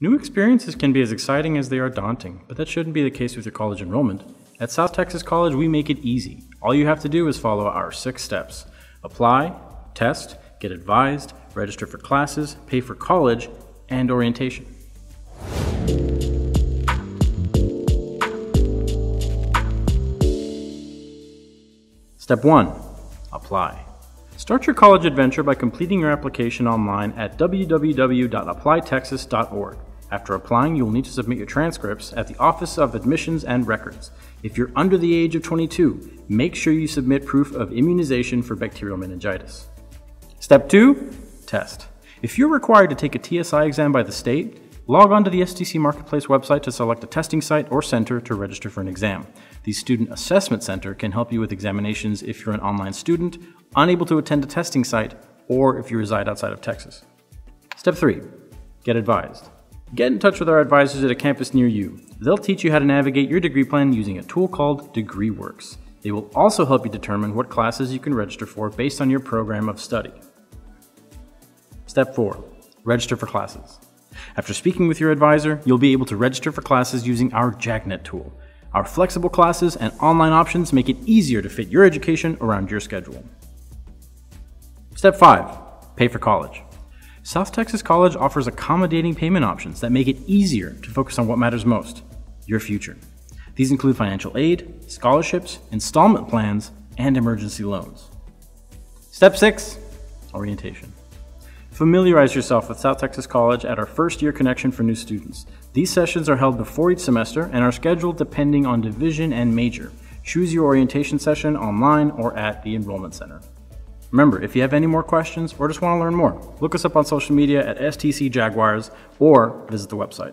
New experiences can be as exciting as they are daunting, but that shouldn't be the case with your college enrollment. At South Texas College, we make it easy. All you have to do is follow our 6 steps. Apply, test, get advised, register for classes, pay for college, and orientation. Step 1. Apply. Start your college adventure by completing your application online at www.applytexas.org. After applying, you will need to submit your transcripts at the Office of Admissions and Records. If you're under the age of 22, make sure you submit proof of immunization for bacterial meningitis. Step 2, test. If you're required to take a TSI exam by the state, log on to the STC Marketplace website to select a testing site or center to register for an exam. The Student Assessment Center can help you with examinations if you're an online student, unable to attend a testing site, or if you reside outside of Texas. Step 3, get advised. Get in touch with our advisors at a campus near you. They'll teach you how to navigate your degree plan using a tool called DegreeWorks. They will also help you determine what classes you can register for based on your program of study. Step 4, register for classes. After speaking with your advisor, you'll be able to register for classes using our JackNet tool. Our flexible classes and online options make it easier to fit your education around your schedule. Step 5, pay for college. South Texas College offers accommodating payment options that make it easier to focus on what matters most, your future. These include financial aid, scholarships, installment plans, and emergency loans. Step 6, orientation. Familiarize yourself with South Texas College at our first-year connection for new students. These sessions are held before each semester and are scheduled depending on division and major. Choose your orientation session online or at the enrollment center. Remember, if you have any more questions or just want to learn more, look us up on social media at STC Jaguars or visit the website.